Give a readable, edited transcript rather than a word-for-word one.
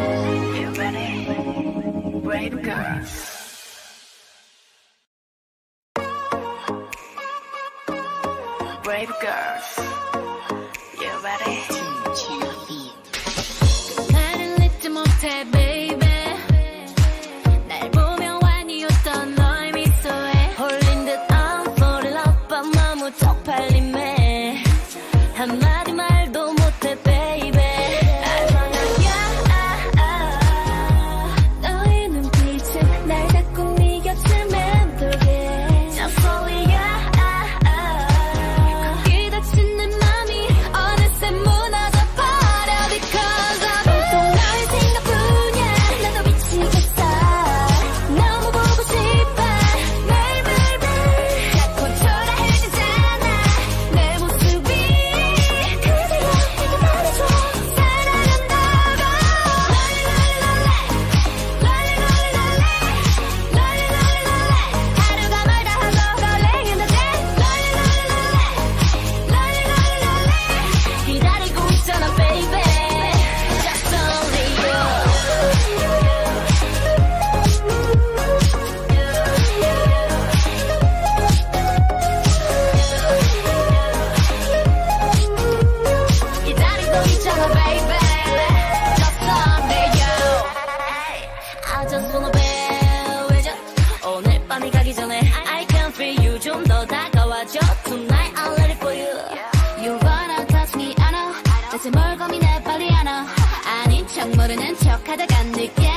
You ready? Brave girls. Brave girls, you ready? 나를 잊지 못해, baby. 날 보면 환희였던 너의 미소에 홀린 듯 I'm fall in love, 밤 너무 쪽팔림에 한마디 말도 못해, baby. 모르는 척하다가 느껴